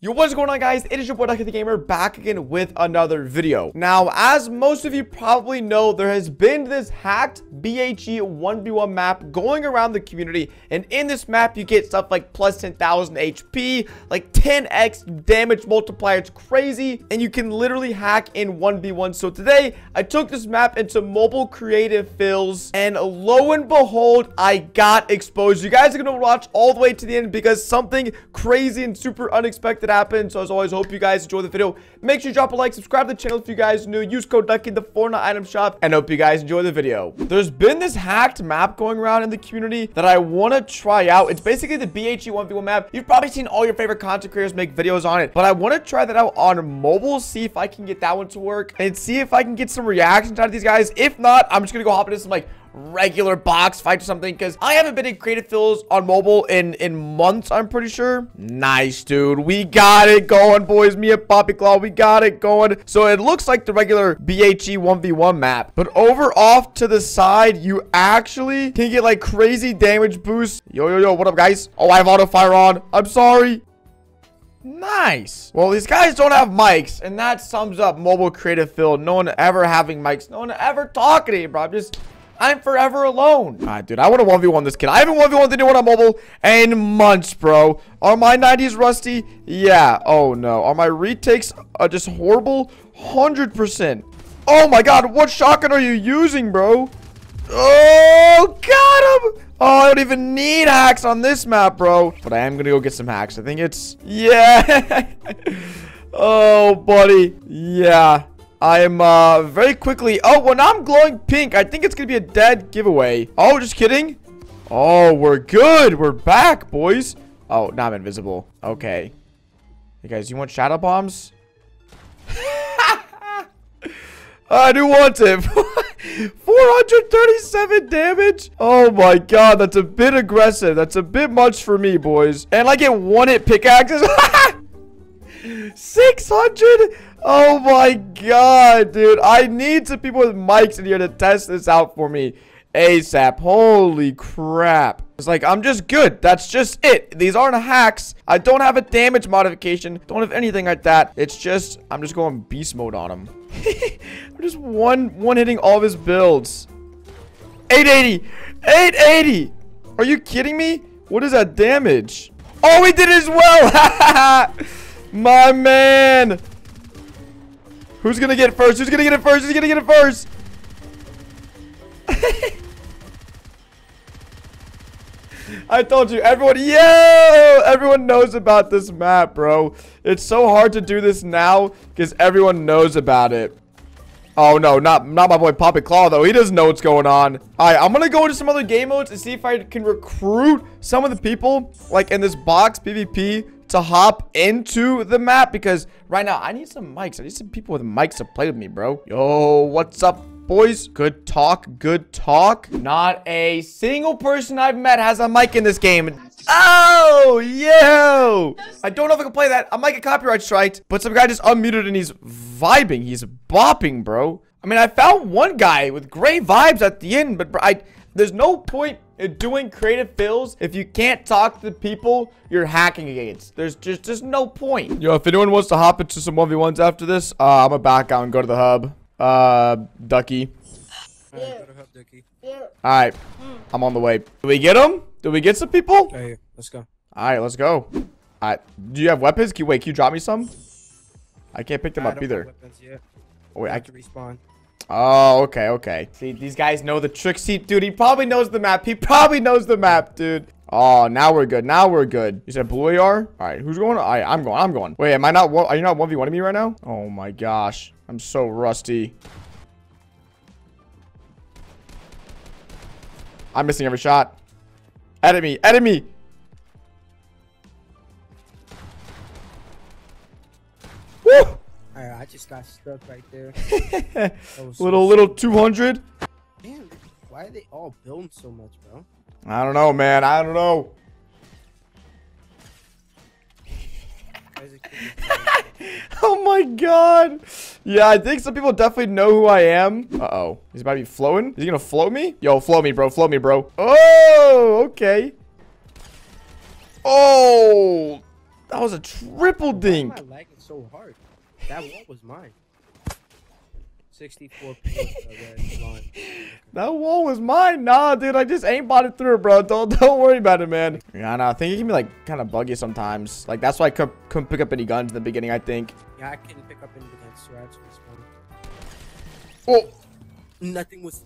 Yo, what's going on, guys? It is your boy Ducky the Gamer back again with another video. Now, as most of you probably know, there has been this hacked BHE 1v1 map going around the community, and in this map you get stuff like plus 10,000 HP, like 10x damage multiplier. It's crazy, and you can literally hack in 1v1. So today I took this map into mobile creative fills, and lo and behold, I got exposed. You guys are gonna watch all the way to the end because something crazy and super unexpected happened. So as always, hope you guys enjoy the video. Make sure you drop a like, subscribe to the channel if you guys are new, use code Ducky in the Fortnite item shop, and hope you guys enjoy the video. There's been this hacked map going around in the community that I want to try out. It's basically the BHE 1v1 map. You've probably seen all your favorite content creators make videos on it, but I want to try that out on mobile, see if I can get that one to work and see if I can get some reactions out of these guys. If not, I'm just gonna go hop into some like regular box fight or something, because I haven't been in creative fills on mobile in months, I'm pretty sure. Nice, dude. We got it going, boys. Me and Poppy Claw, we got it going. So it looks like the regular BHE 1v1 map, but over off to the side you actually can get like crazy damage boosts. Yo, what up, guys? Oh, I have auto fire on. I'm sorry. Nice. Well, these guys don't have mics, and that sums up mobile creative fill. No one ever having mics, no one ever talking to you, bro. I'm forever alone. All right, dude, I want to 1v1 this kid. I haven't 1v1'd anyone on mobile in months, bro. Are my 90s rusty? Yeah. Oh, no. Are my retakes just horrible? 100%. Oh, my God. What shotgun are you using, bro? Oh, got him. Oh, I don't even need hacks on this map, bro. But I am going to go get some hacks. I think it's... Yeah. Oh, buddy. Yeah. I am very quickly. Oh, well, now I'm glowing pink. I think it's gonna be a dead giveaway. Oh, just kidding. Oh, we're good. We're back, boys. Oh, now I'm invisible. Okay. Hey, guys, you want shadow bombs? I do want it. 437 damage. Oh my God, that's a bit aggressive. That's a bit much for me, boys. And I get one-hit pickaxes. 600. Oh my God, dude. I need some people with mics in here to test this out for me ASAP. Holy crap. It's like, I'm just good. That's just it. These aren't hacks. I don't have a damage modification. Don't have anything like that. It's just, I'm just going beast mode on him. I'm just one-hitting all of his builds. 880. 880. Are you kidding me? What is that damage? Oh, he did it as well. My man. Who's gonna get it first? Who's gonna get it first? Who's gonna get it first? I told you, everyone. Yo! Everyone knows about this map, bro. It's so hard to do this now because everyone knows about it. Oh, no, not my boy Poppy Claw, though. He doesn't know what's going on. All right, I'm going to go into some other game modes and see if I can recruit some of the people, like, in this box PvP to hop into the map. Because right now, I need some mics. I need some people with mics to play with me, bro. Yo, what's up, boys? Good talk, good talk. Not a single person I've met has a mic in this game. Oh, yo! I don't know if I can play that. I might get copyright striked, but some guy just unmuted and he's vibing. He's bopping, bro. I mean, I found one guy with great vibes at the end, but bro, there's no point in doing creative fills if you can't talk to the people you're hacking against. There's just no point. Yo, if anyone wants to hop into some 1v1s after this, I'm gonna back out and go to the hub. Ducky. Yeah. All right, I'm on the way. Did we get him? Did we get some people? Hey, let's go. All right, let's go. All right, do you have weapons? Can you drop me some? I can't pick them up either. Oh, wait, I can respawn. Oh, okay, okay. See, these guys know the trick. See, dude, he probably knows the map. He probably knows the map, dude. Oh, now we're good. Now we're good. You said blue AR? All right, who's going? All right, I'm going. I'm going. Wait, are you not 1v1ing me right now? Oh my gosh, I'm so rusty. I'm missing every shot. Edit me. Edit me. Woo! All right, I just got stuck right there. little 200. Man, why are they all building so much, bro? I don't know, man. I don't know. Oh, my God. Yeah, I think some people definitely know who I am. Uh-oh. He's about to be floating. Is he going to float me? Yo, float me, bro. Float me, bro. Oh, okay. Oh. That was a triple dink. Why am I lagging so hard? That one was mine. 64 points. Okay, that wall was mine. Nah, dude, I just aimbotted through it, bro. Don't worry about it, man. Yeah, nah, I think it can be like kind of buggy sometimes. Like that's why I couldn't pick up any guns in the beginning. I think. Yeah, I couldn't pick up any guns. So I actually spawned. Oh, nothing was.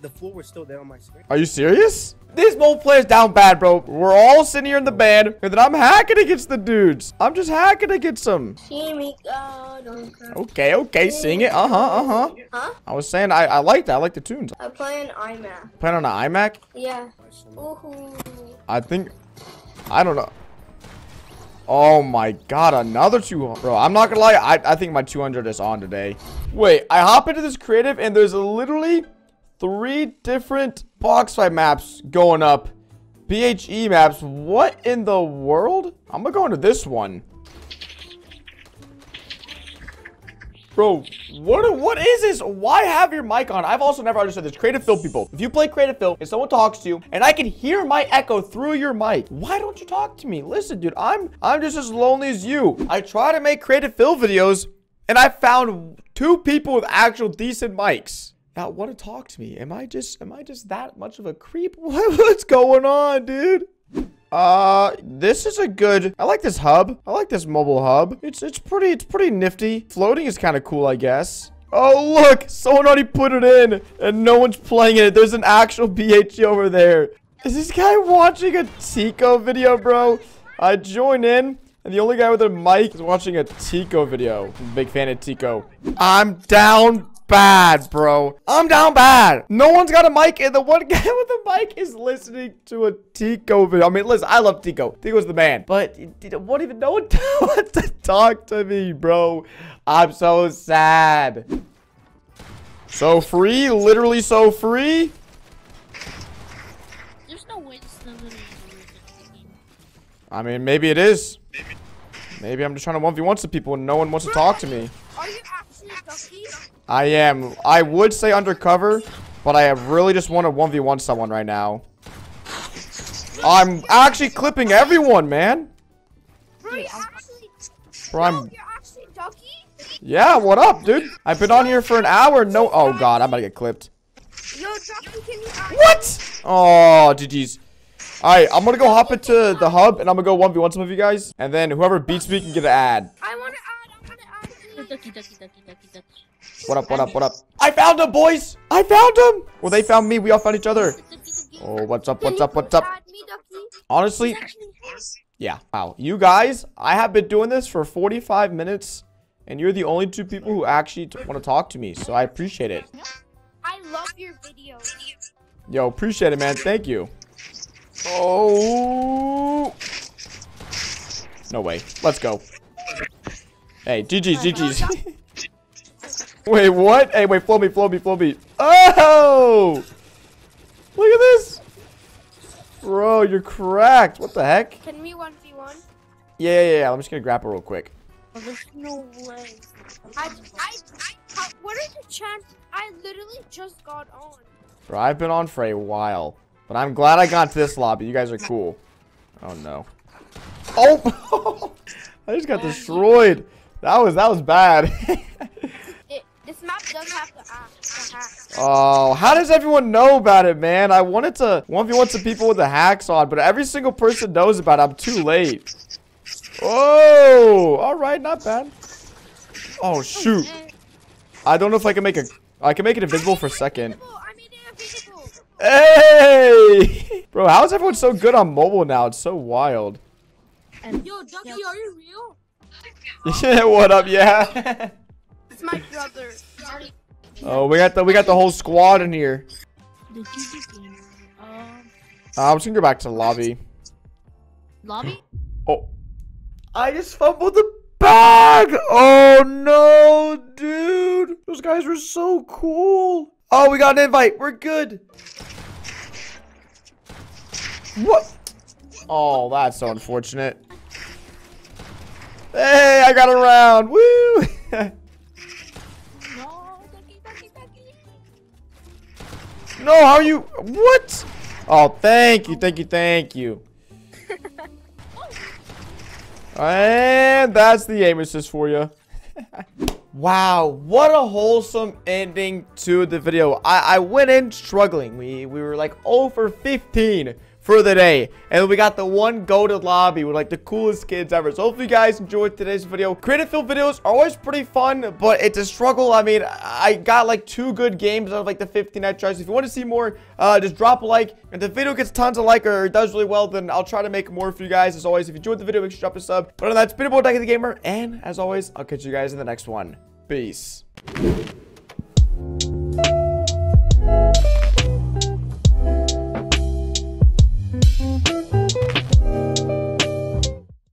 The floor was still there on my screen. Are you serious? This mobile player's down bad, bro. We're all sitting here in the band, and then I'm hacking against the dudes. I'm just hacking against them. Here we go. Don't cry. Okay, okay, sing it. Huh? I was saying I like that. I like the tunes. I play an iMac. Playing on an iMac? Yeah. Ooh. I don't know. Oh my god, another 200. Bro, I'm not gonna lie. I think my 200 is on today. Wait, I hop into this creative, and there's literally 3 different box fight maps going up. BHE maps. What in the world? I'm gonna go into this one. Bro, what is this? Why have your mic on? I've also never understood this. Creative fill people. If you play creative fill and someone talks to you and I can hear my echo through your mic, why don't you talk to me? Listen, dude, I'm just as lonely as you. I try to make creative fill videos and I found 2 people with actual decent mics that want to talk to me. Am I just that much of a creep? What's going on, dude? This is a good. I like this hub. I like this mobile hub. It's pretty nifty. Floating is kind of cool, I guess. Oh look, someone already put it in, and no one's playing it. There's an actual BHE over there. Is this guy watching a Tico video, bro? I join in, and the only guy with a mic is watching a Tico video. I'm a big fan of Tico. I'm down bad, bro. I'm down bad. No one's got a mic, and the one guy with the mic is listening to a Tico video. I mean, listen, I love Tico. Tico's the man. But won't even know what to talk to me, bro. I'm so sad. So free, literally so free. There's no way this is literally working. I mean, maybe it is. Maybe I'm just trying to 1v1 some people, and no one wants to talk to me. Are you actually Ducky? I am. I would say undercover, but I really just want to 1v1 someone right now. I'm actually clipping everyone, man. Bro, I'm... Yeah, what up, dude? I've been on here for an hour. No. Oh, God. I'm about to get clipped. What? Oh, GG's. All right, I'm going to go hop into the hub, and I'm going to go 1v1 some of you guys. And then whoever beats me can get an ad. I want to add. What up? I found him, boys. I found him. Well, they found me. We all found each other. Oh, what's up? Honestly, yeah. Wow. You guys, I have been doing this for 45 minutes, and you're the only 2 people who actually want to talk to me, so I appreciate it. I love your videos. Yo, appreciate it, man. Thank you. Oh. No way. Let's go. Hey, GG's. Wait, what? Hey, wait, flow me. Oh! Look at this! Bro, you're cracked. What the heck? Can we 1v1? Yeah. I'm just gonna grapple real quick. Oh, there's no way. What are the chances? I literally just got on. Bro, I've been on for a while. But I'm glad I got to this lobby. You guys are cool. Oh, no. Oh! I just got destroyed. That was bad. This map does have to hack. Oh, how does everyone know about it, man? I wanted to 1v1 some people with the hacks on, but every single person knows about it. I'm too late. Oh, all right, not bad. Oh, shoot. I don't know if I can make a... I can make it invisible for a second. Hey! Bro, how is everyone so good on mobile now? It's so wild. Yo, Ducky, are you real? Yeah, what up, yeah? It's my brother. Sorry. Oh, we got the whole squad in here. I'm just gonna go back to the lobby. Lobby? Oh, I just fumbled the bag. Oh no, dude! Those guys were so cool. Oh, we got an invite. We're good. What? Oh, that's so unfortunate. Hey, I got around. Woo! No, how are you? What? Oh, thank you. And that's the aim assist for you. Wow, what a wholesome ending to the video. I went in struggling. We were like 0 for 15 for the day, and we got the one goated lobby with like the coolest kids ever. So hopefully you guys enjoyed today's video. Creative field videos are always pretty fun, but it's a struggle. I mean, I got like 2 good games out of like the 15 I tried. So if you want to see more, just drop a like. If the video gets tons of like or does really well, then I'll try to make more for you guys. As always, if you enjoyed the video, make sure to drop a sub. But other than that, it's been your boy Ducky the Gamer, and as always, I'll catch you guys in the next one. Peace.